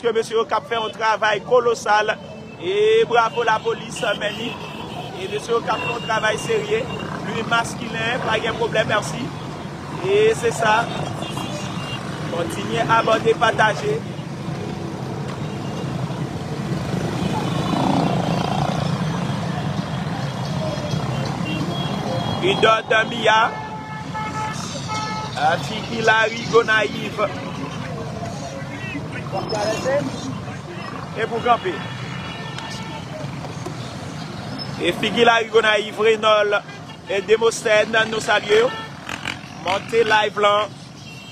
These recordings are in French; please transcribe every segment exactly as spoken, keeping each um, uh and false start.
puisque monsieur Okap fait un travail colossal. Et bravo la police, Méni. Et monsieur Okap fait un travail sérieux. Lui, masculin, pas de problème, merci. Et c'est ça. Continuez à aborder, partager. Une docteur mbiya. Figuil Gonaïf. Et pour camper. Et Figuil Gonaïf, Rénol et Demosène, nous saluons. Montez live là.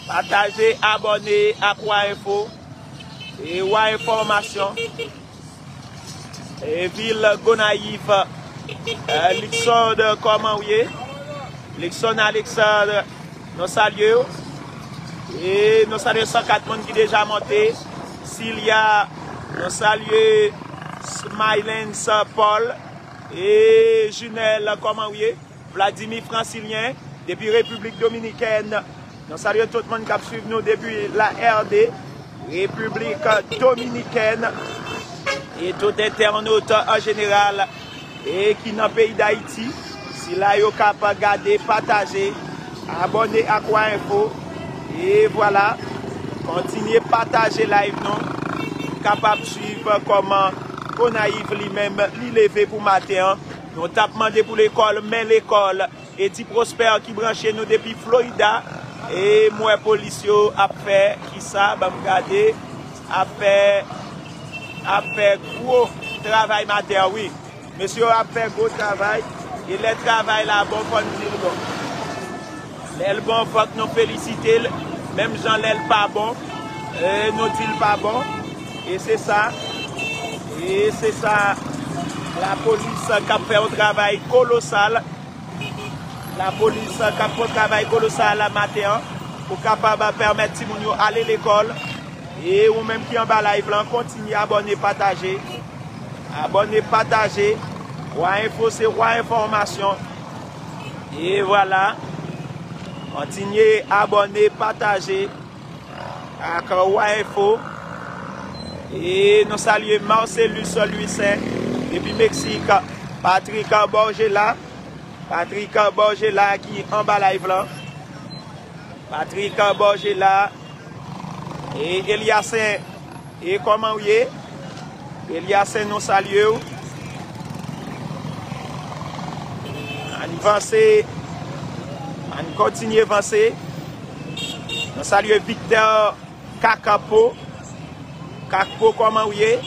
Partagez, abonnez à quoi info. Et ou à information. Et ville Gonaïf. Alexandre, comment vous êtes? Alexandre, Alexandre, nous saluons. Et nous saluons cent quatre personnes qui déjà monté. Cilia, nous saluons Smilens, Paul. Et Junel, comment vous êtes? Vladimir Francilien, depuis République Dominicaine. Nous saluons tout le monde qui a suivi nous depuis la R D, République Dominicaine. Et tout internaute en général. Et qui dans le pays d'Haïti, si là vous pouvez regarder, partager, abonner à quoi info. Et voilà, continuez à partager live non, capable de suivre comment Konaïf lui-même lui lever pour matin. Nous tapons demandé pour l'école, mais l'école et dit Prosper qui branche nous depuis Florida. Et moi policier a fait qui ça, bah regarder, a fait a fait gros travail matin, oui. Monsieur a fait gros travail et le travail là bon faut nous dire bon. L'el bon faut nous féliciter, même Jean l'el pas bon, euh, nous dit pas bon et c'est ça et c'est ça la police qui a fait un travail colossal, la police qui a fait un travail colossal la matin pour capable permettre Timounou aller l'école et ou même qui en bas live là continue à abonner partager. Abonnez, partagez, roi info, c'est roi information. Et voilà, continuez, abonnez, partagez, avec roi info. Et nous saluons Marcelus, lui saint depuis Mexique, Patrick Borgela, Patrick Borgela qui est en bas live là. Patrick Borgela et Eliasen, et comment vous êtes? Eliasen nous salue. On avance. On continue à avancer. Nous saluons Victor Kakapo. Kakapo, comment vous êtes?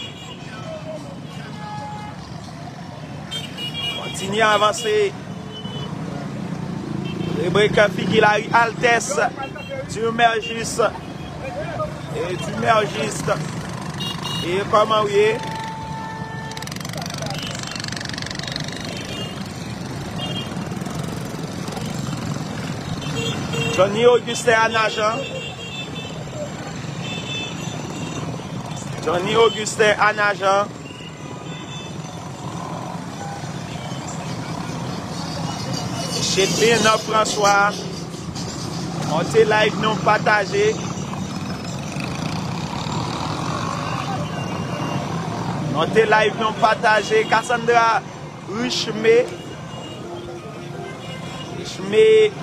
Continuez à avancer. Rebecca Figuilari Altesse. Du Mergis. Et du Mergis. Et comment vous êtes? Johnny Augustin Anagan. Johnny Augustin Anagan. Chez Bénin François. Montez live non partagé. Montez live non partagé. Cassandra Richemé. Richemé.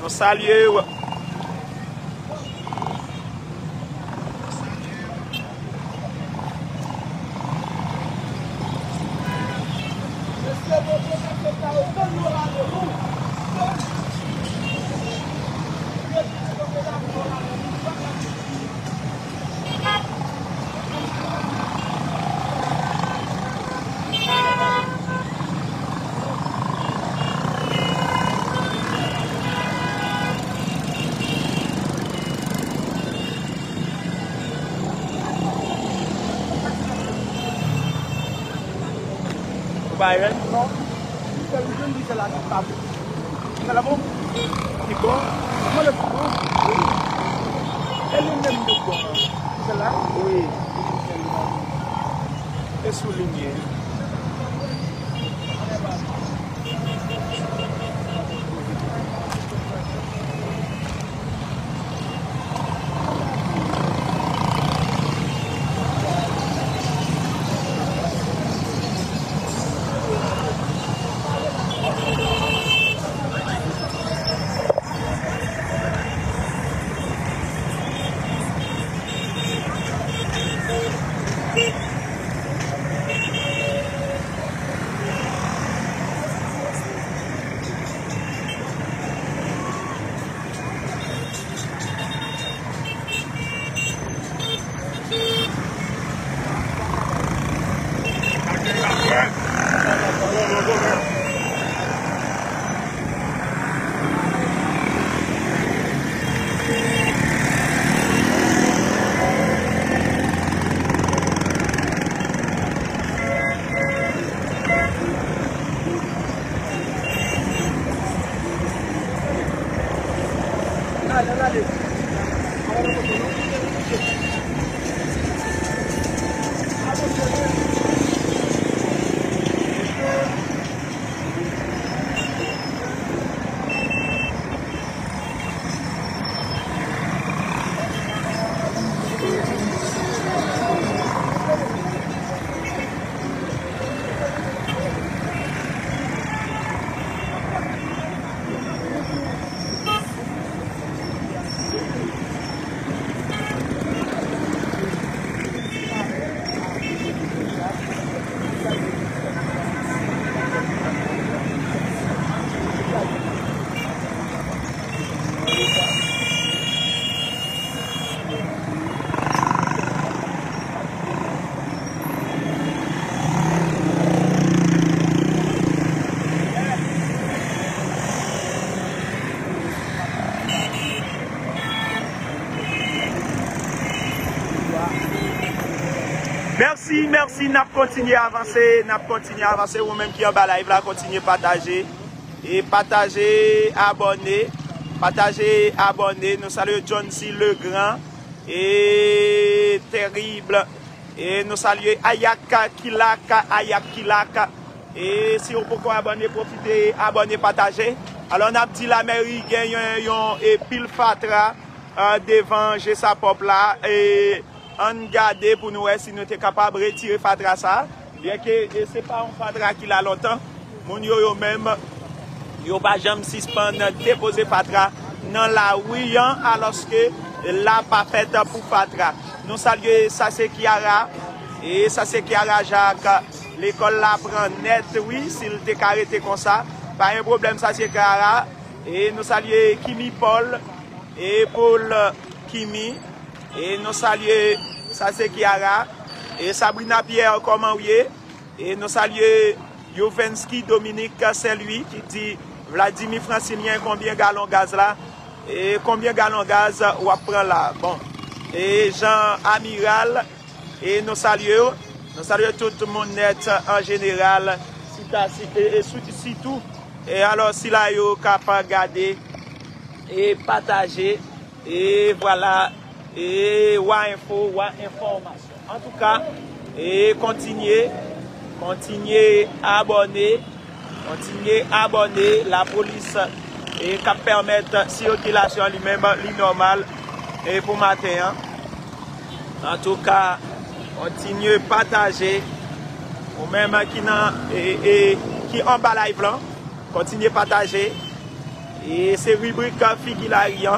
Nous saluons. Merci, merci, n'a continué à avancer, n'a continué à avancer, ou même qui en bas live là, continuez à partager, et partager, abonner, partager, abonner, nous saluons John C le grand, et terrible, et nous saluons Ayaka, Kilaka, Ayaka, Kilaka, et si vous pouvez abonner, profitez, abonner, partager, alors on a dit l'Amérique, yon, et pile fatra, euh, devant Jésapop là, et on garde pour nous si nous sommes capables de retirer Fatra ça. Bien que ce n'est pas un Fatra qui l'a longtemps, nous yo même, yo pas jamais suspendre, déposer Fatra dans la rue, alors que la pas faite pour Fatra. Nous saluons Sasekiara et Sasekiara Jacques. L'école la prend net, oui, s'il te carrété comme ça. Pas un problème, Sasekiara. Et nous saluons Kimi Paul et Paul Kimi. Et nous saluons Sasekiara et Sabrina Pierre, comment vous êtes? Et nous saluons Yovenski Dominique, c'est lui qui dit Vladimir Francilien, combien gallons gaz là? Et combien gallons gaz ou après là? Bon. Et Jean Amiral, et nous saluons, nous saluons tout le monde net en général, si tout. Et alors, si là, vous êtes capable de garder et partager, et voilà. Et ou info, ou information. En tout cas, et continuez, continuez à abonner, continuez à abonner la police et qui permet circulation lui-même, lui normal et pour matin. Hein. En tout cas, continuez à partager ou même qui nan, et, et, qui en bas live là, continuez à partager et c'est rubrique Figuil Gonaïf.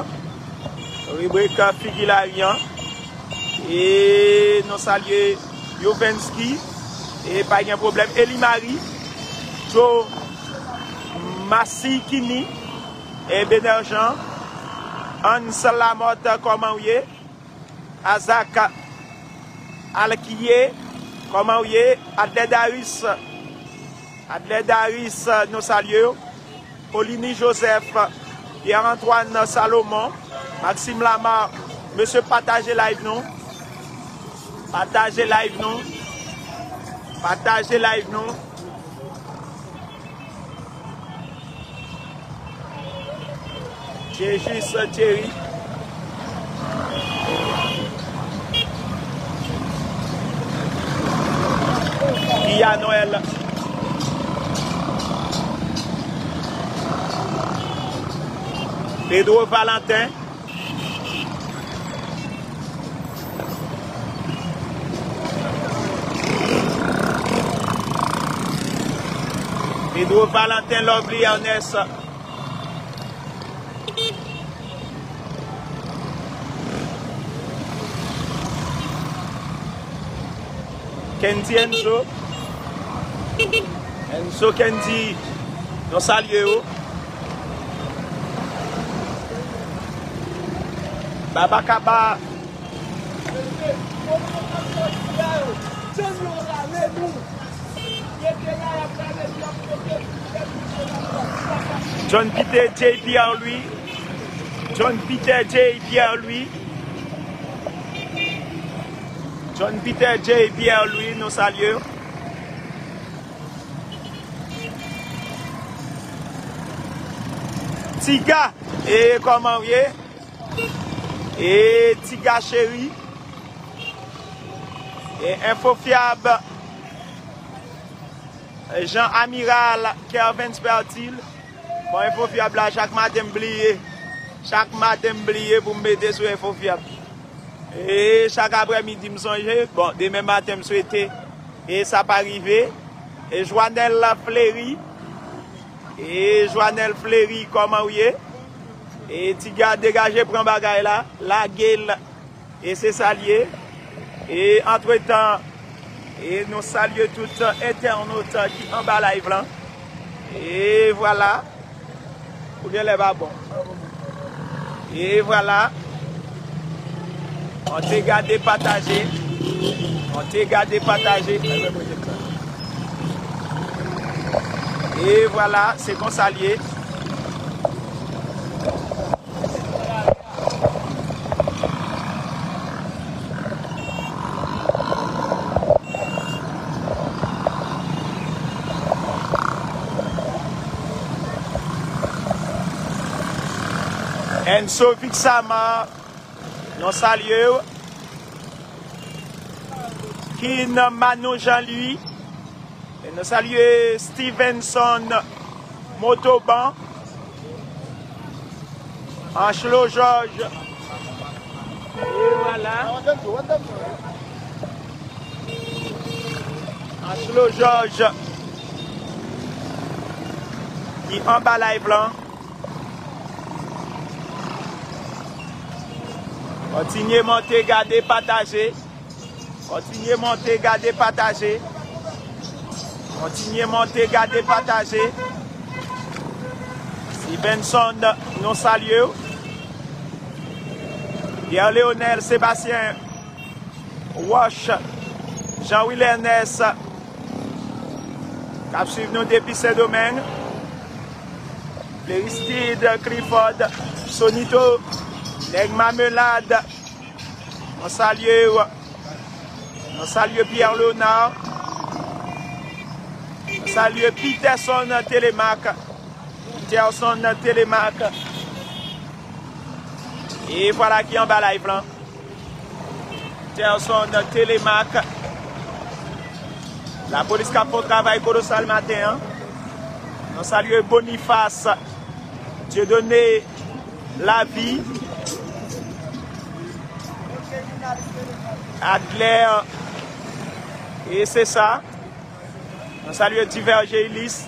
Rubrique Figuil Gonaïf et nous saluons Yovenski et pas de problème Elimari Joe Massikini et Benerjan Ansalamot comment vous êtes Azaka Alkiye comment vous êtes Adledaris Adledaris nous saluons Paulini Joseph Pierre-Antoine Salomon Maxime Lamar, monsieur, partagez live non. Partagez live non. Partagez live non. J'ai juste Thierry. Il y a Noël. Pedro Valentin. Pedro Valentin Lovely Ernest. Kentie Enzo. Enzo Kentie. Nous saluons. Baba Kaba. John Peter J. Pierre lui. John Peter J. Pierre lui. John Peter J. Pierre lui, nous saluons. Tiga, et comment vous voyez? Et Tiga chérie. Et info fiable. Jean Amiral Kervin Spertil. Bon, info fiable là, chaque matin m'blier. Chaque matin m'blier pour me mettre sur info fiable. Et chaque après-midi me songer. Bon, demain matin me souhaiter. Et ça pas arrivé. Et Joannel Fleury. Et Joannel Fleury, comment vous êtes? Et Tiga dégagez, prends bagaille là. La gueule. Et c'est salier. Et entre-temps, et nous saluons tous les internautes qui en bas live là. Et voilà. Ou bien les babons. Et voilà. On t'a gardé partager. On t'a gardé partager. Et voilà, c'est qu'on s'allie. En so fixama non salieu qui n'a Mano Jean-Louis et nous saluons Stevenson Motoban, Ashlo George. Et voilà. Ashlo George qui en bas live blanc. Continuez monter, garder, partager. Continuez monter, garder, partager. Continuez monter, garder, partager. Si Benson nous salue. Pierre Léonel, Sébastien, Wash, Jean-Will Ernest, qui suivent nous depuis ce domaine. Pléristide, Clifford, Sonito, les Mamelade, on salue, on salue Pierre Léonard, on salue Peterson Telemac, Peterson Telemac, et voilà qui en bas live là, Peterson Telemac, la police qui a fait un travail colossal matin, hein? On salue Boniface, Dieu donné la vie. Adler, et c'est ça. On salue Diverger Ulysse.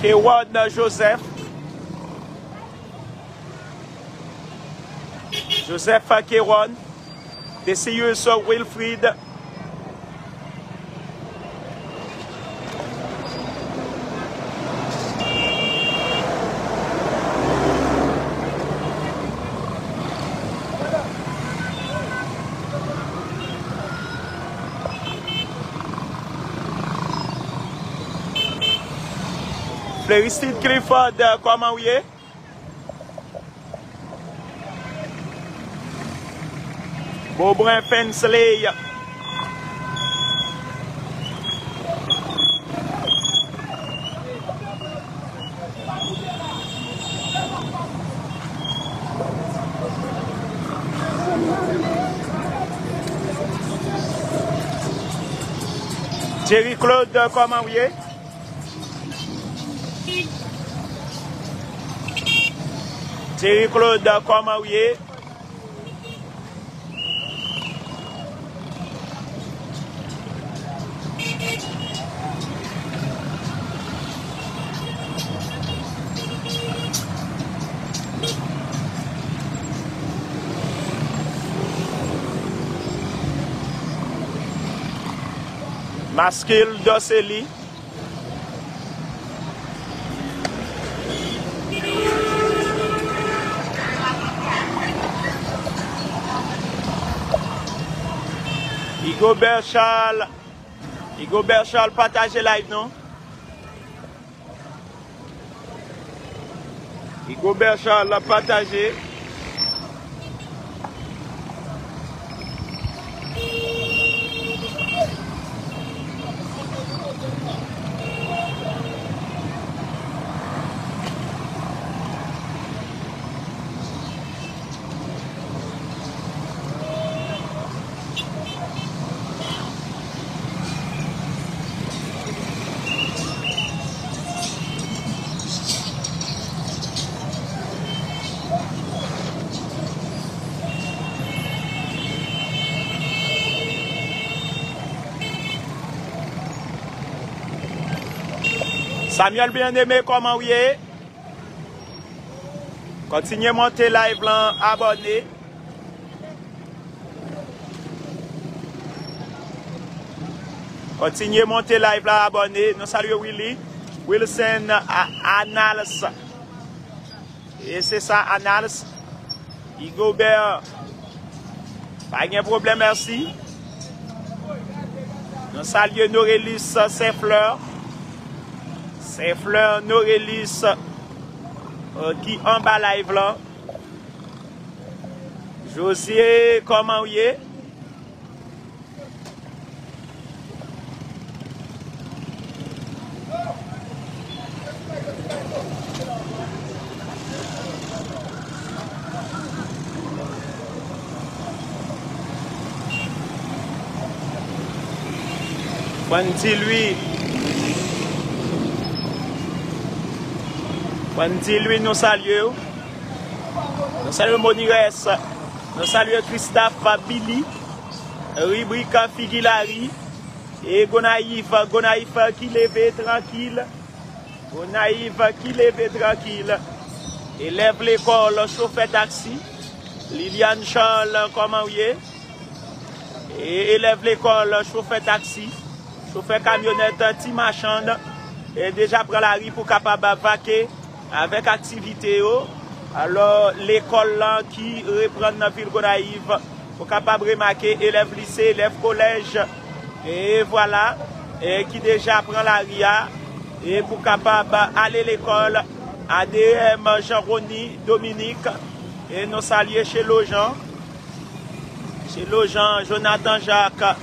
Kewan Joseph. Joseph Kewan. Desius Wilfried. Fléristide Clifford, comment vous êtes? Beaubrun Pensley. Jerry Claude, comment vous êtes? Thierry Claude, comment vous êtes? Masquil Dosseli. Igobert Charles, Igobert Charles, partagez live, non? Igobert Charles, partagez. Samuel bien-aimé, comment vous êtes? Continuez à monter live, abonnez. Continuez à monter live, abonnez. Nous saluons Willy, Wilson, Annals. Et c'est ça, Annals. Igobert, pas de problème, merci. Nous saluons Norelus Saint-Fleur. C'est Fleur Norelis euh, qui en bas live là. Josier, comment vous êtes? Panti lui, Panti lui nous saluons, nous saluons Monires, nous saluons Christophe Billy, Rubrica Figuilari, et Gonaïf, Gonaïf qui lève tranquille, Gonaïf qui lève tranquille, élève l'école, chauffeur taxi, Liliane Charles, comment vous êtes? Et élève l'école, chauffeur taxi. Chauffeur camionnette Timachand et déjà prend la rue pour capable vaquer avec activité. Alors l'école qui reprend dans la ville de Gonaïves pour capable remarquer élèves lycée, élèves collège et voilà et qui déjà prend la rue et pour capable aller à l'école A D M Jean-Rony Dominique et nous saluer chez Lojan chez Lojan Jonathan Jacques.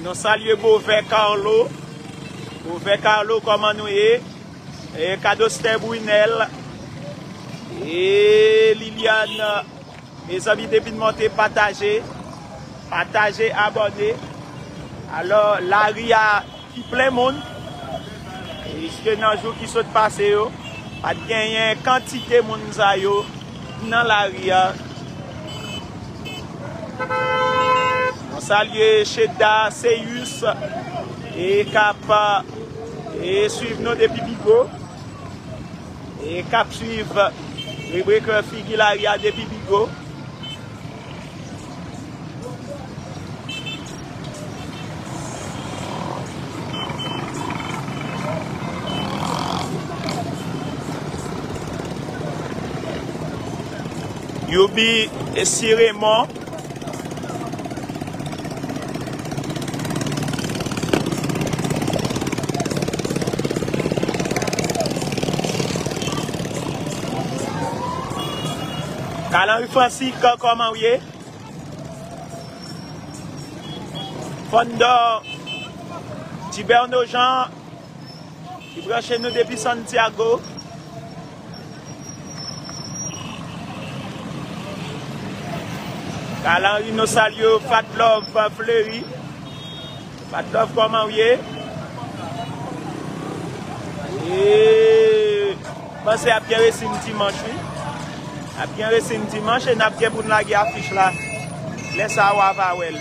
Nous saluons Beauvais Carlo. Beauvais Carlo, comment nous est? Et Cadoster Brunel. Et Liliane, mes amis, depuis de monter, partager. Partager, abonner. Alors, la R I A qui plein monde. Et c'est dans le jour qui s'est passé. Il y a une quantité de monde dans la R I A. On salue Cheda, Seus et Kapa et suivez-nous depuis Bigo. Et Cap suivre rubrique Figuilaria depuis Bigo. Yubi et Siremon. Alors, Francis, comment vous êtes? Fondor, Tiberno Jean, qui prend chez nous depuis Santiago. Alors, nous saluons Fatlov Fleury. Fatlov, comment vous êtes? Et pensez à Pierre et Cimti Manchoui. A bien reçu un dimanche et n'a bien pour la guerre affiche là. Laisse à Wavawel.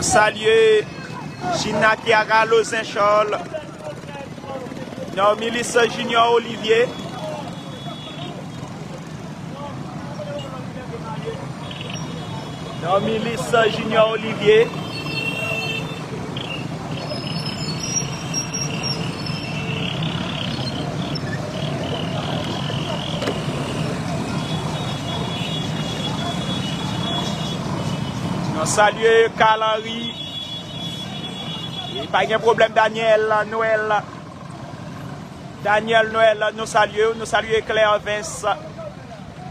Salut Gina Kiara Losinchol. Normilis Junior Olivier. Normilis Junior Olivier. Salut Calari. Il n'y a pas de problème, Daniel Noël. Daniel Noël, nous saluons. Nous saluons Claire Vince.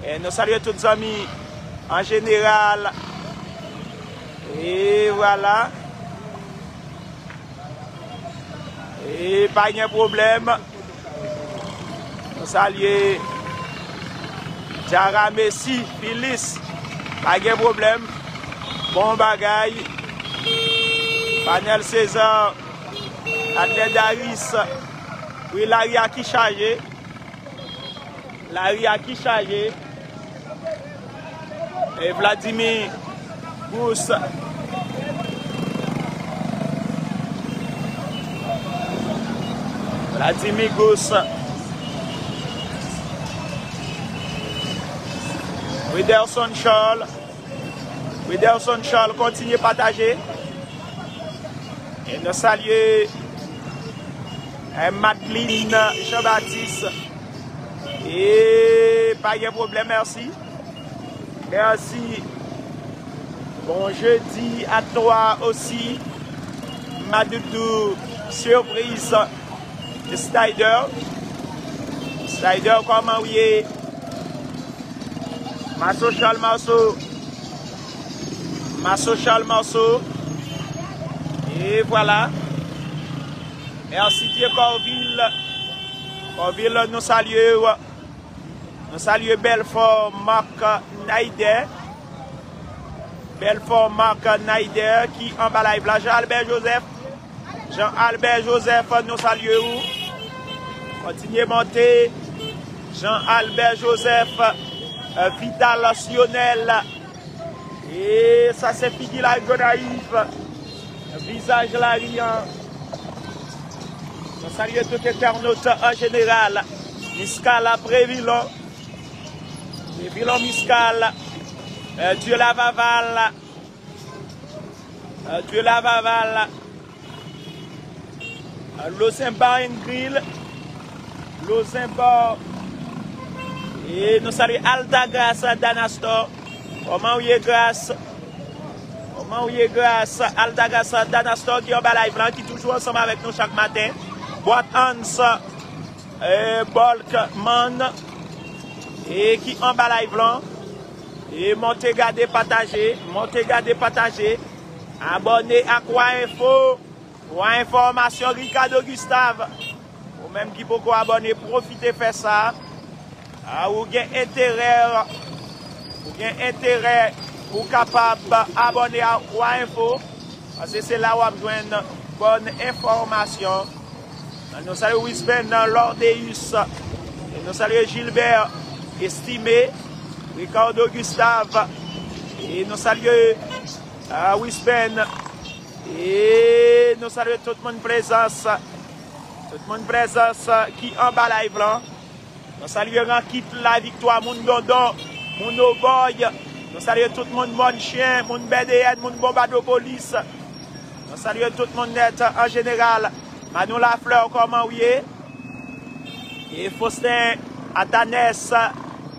Et nous saluons tous les amis en général. Et voilà. Et pas de problème. Nous saluons Jara Messi, Phyllis. Pas de problème. Bon bagay, Panel César, Athlète Daris, oui, la ria qui chargé, la ria qui chargé, et Vladimir Gousse. Vladimir Gousse. Widerson Charles. Peterson Charles, continuez à partager. Et nous saluons Madeleine Jean-Baptiste. Et pas de problème, merci. Merci. Bon jeudi à toi aussi. Madoudou surprise de Slider. Slider, comment vous voyez? Marceau, Charles Marceau. Marceau, Charles Marceau. Et voilà. Merci Dieu Corville. Corville, nous saluons. Nous saluons Belfort, Marc Naider. Belfort, Marc Naider qui en bas live là. Jean-Albert Joseph. Jean-Albert Joseph, nous saluons. Continuez à monter. Jean-Albert Joseph, euh, Vital Sionel. Et ça c'est Figuil Gonaïf. Visage Larian. Nous saluons tous les internautes en général. Miscal après Villon. Et Villon Miscal. Euh, Dieu la Vaval. Euh, Dieu la Vaval. Euh, Losemba Grill. Losemba. Et nous saluons Alta Grâce Danastor. Comment vous êtes grâce? Comment vous êtes grâce? Alta Grâce Danastor qui est en bas live blanc, qui est toujours ensemble avec nous chaque matin. Boîte Hans et Bolkman et qui en bas live blanc. Et montez, gardez, partagez. Montez, gardez, partagez. Abonnez à Quoi Info. Quoi Information, Ricardo Gustave. Ou même qui beaucoup abonné, profitez, faites ça. Ah, ou bien intérêt, ou bien intérêt, ou capable d'abonner à Quoi Info. Parce que c'est là où vous avez une bonne information. Nous saluons Wispen, Lordeus. Et nous saluons Gilbert, estimé. Ricardo Gustave, et nous saluons uh, Wispen, et nous saluons tout le monde présence, tout le monde présence qui en bas live là. Nous saluons Rankit la victoire, Moun Dondon, Moun Oboy, nous saluons tout le monde, Mon Chien, Moun B D N, Moun Bombado Police, nous saluons tout le monde net en général. Manon Lafleur, comment vous êtes? Et Faustin Atanès,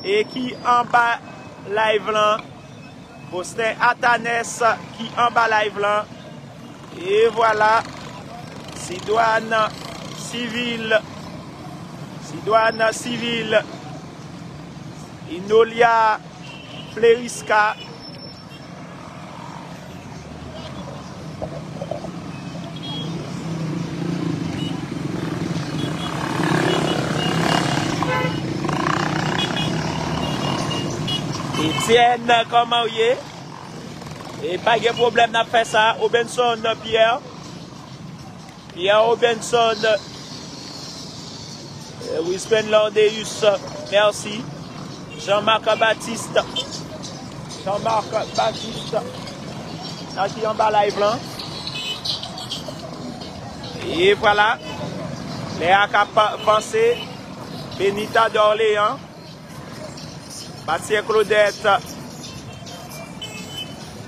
et qui en bas live là. Faustin Atanès qui en bas live là. Et voilà. Sidouane Civil. Sidouane Civil. Inolia Fleriska. Etienne, comment vous êtes? Et pas de problème, n'a fait ça. Robinson, Pierre. Pierre Robinson. Wispen Lordeus, merci. Jean-Marc Baptiste. Jean-Marc Baptiste. Là, qui en bas live blanc. Et voilà. Léa Cap pensé. Benita d'Orléans. Bastien Claudette,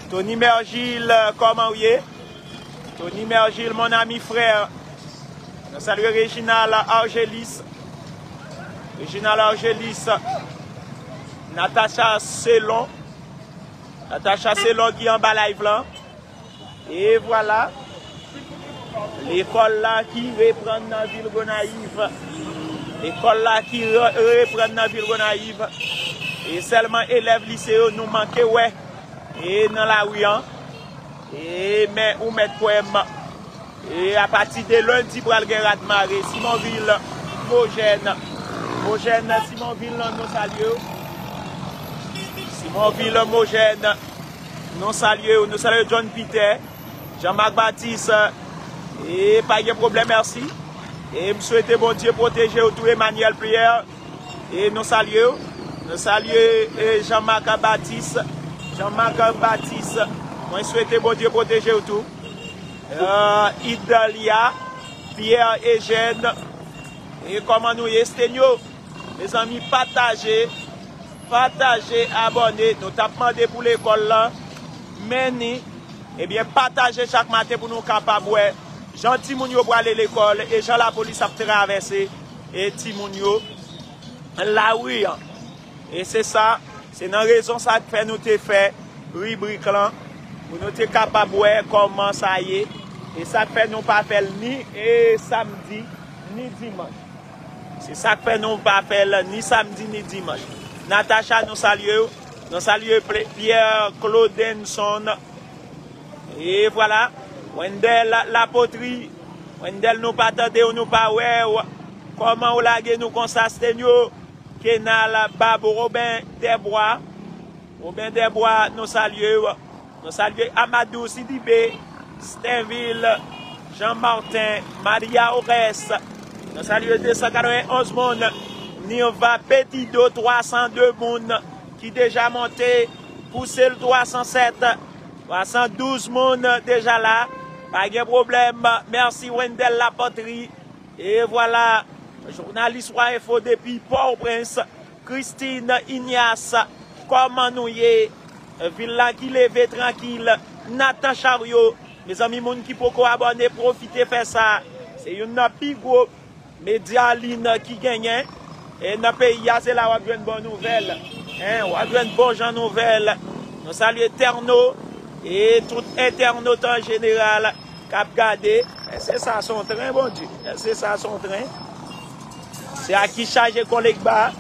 Tony Mergil, comment vous êtes? Tony Mergil, mon ami frère. Nous saluons Réginal Argelis. Réginal Argelis. Natacha Selon. Natacha Selon qui est en bas live là. Et voilà. L'école là qui reprend dans la ville Gonaïves. L'école là qui reprend dans la ville Gonaïves. Et seulement élèves lycéens nous manquaient, ouais. Et dans la rue, hein. Et mais où mettre poème. Et à partir de lundi, pour aller à Maré, Simonville, Mogène. Mogène, Simonville, nous saluons. Simonville, Mogène, nous saluons. Nous saluons John Peter, Jean-Marc Baptiste. Et pas de problème, merci. Et me souhaitez bon Dieu protéger autour Emmanuel Prière. Et nous saluons. Nous saluons Jean-Marc Baptiste. Jean-Marc Baptiste. Moi, souhaitez bon Dieu protéger tout. Euh, Idalia, Pierre et Jeanne. Et comment nous esténions? Mes amis, partagez. Partagez, abonnez. Nous tapons des pour l'école là. Méni. Eh bien, partagez chaque matin pour nous capables. Jean Timounio pour aller à l'école. Et Jean la police a traversé. Et Timounio. Là oui. Et c'est ça, c'est dans la raison ça que fait nous te fait rubrique là, pour nous te capable de voir comment ça y est, Et ça fait non pas faire ni et samedi ni dimanche. C'est ça fait non pas faire ni samedi ni dimanche. Natacha nous salue, nous salue Pierre Claudenson. Et voilà, Wendel la poterie, Wendel nous pas attendé ou nous pas ouais, comment on l'a nous constate nous Kenal Babo Robin Desbois. Robin Desbois nous salue. Nous saluons Amadou Sidibé, Stainville, Jean-Martin, Maria Ores. Nous saluons deux cent quatre-vingt-onze monde. Nirva Petit Do trois cent deux monde qui déjà monté. Poussé le trois cent sept. trois cent douze monde déjà là. Pas de problème. Merci Wendel la poterie. Et voilà, journaliste Roi Info depuis Port-au-Prince. Christine Ignace, comment nous y est? Villa qui lève tranquille, Nathan Chariot, mes amis, moun qui peut abonner, profiter, faire ça. C'est une plus gros média ligne qui gagne. Et dans le pays, c'est là où on a une bonne nouvelle. Hein, on a une bonne nouvelle. Nous saluons Terno et tout internaute en général qui a regardé. C'est ça son train, bon Dieu. C'est ça son train. C'est à qui charger collègue bas.